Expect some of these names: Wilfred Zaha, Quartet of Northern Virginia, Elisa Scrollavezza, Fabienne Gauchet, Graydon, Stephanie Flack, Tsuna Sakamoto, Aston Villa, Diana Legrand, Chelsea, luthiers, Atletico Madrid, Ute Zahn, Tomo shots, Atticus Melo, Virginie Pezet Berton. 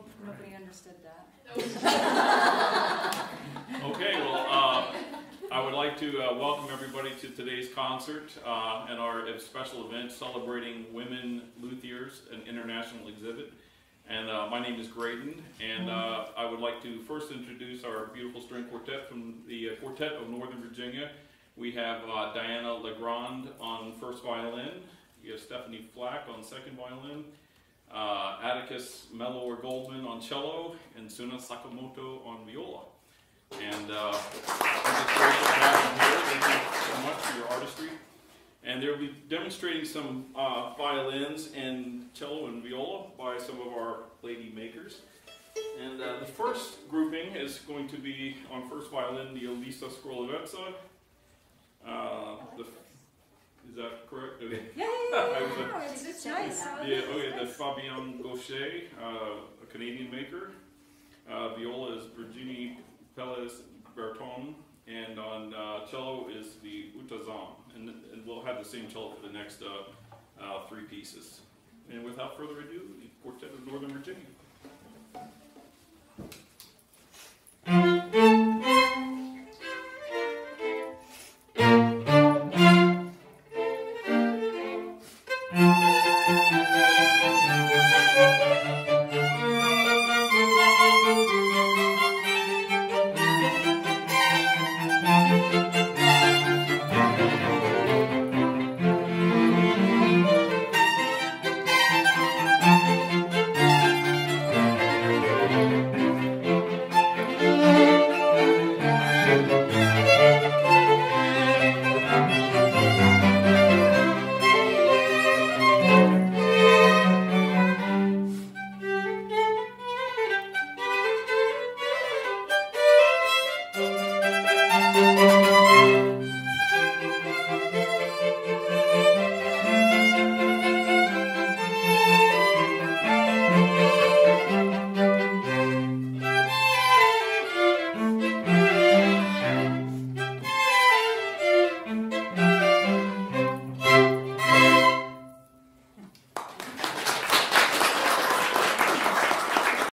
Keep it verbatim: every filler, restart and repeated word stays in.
hope nobody understood that. Okay, well, uh, I would like to uh, welcome everybody to today's concert uh, and our special event celebrating women luthiers, an international exhibit. And uh, my name is Graydon, and uh, I would like to first introduce our beautiful string quartet from the uh, Quartet of Northern Virginia. We have uh, Diana Legrand on first violin. We have Stephanie Flack on second violin, uh, Atticus Melo or Goldman on cello, and Tsuna Sakamoto on viola. And uh, it's great to have you here. Thank you so much for your artistry. And they'll be demonstrating some uh, violins and cello and viola by some of our lady makers. And uh, the first grouping is going to be on first violin, the Elisa Scrollavezza. Uh, the Is that correct? Okay. Yeah, yeah, yeah, yeah. No, it's, it's nice. Yeah, okay, the Fabienne Gauchet, uh, a Canadian maker. Uh, viola is Virginie Pezet Berton, and on uh, cello is the Ute Zahn. And, and we'll have the same cello for the next uh, uh, three pieces. And without further ado, the Quartet of Northern Virginia.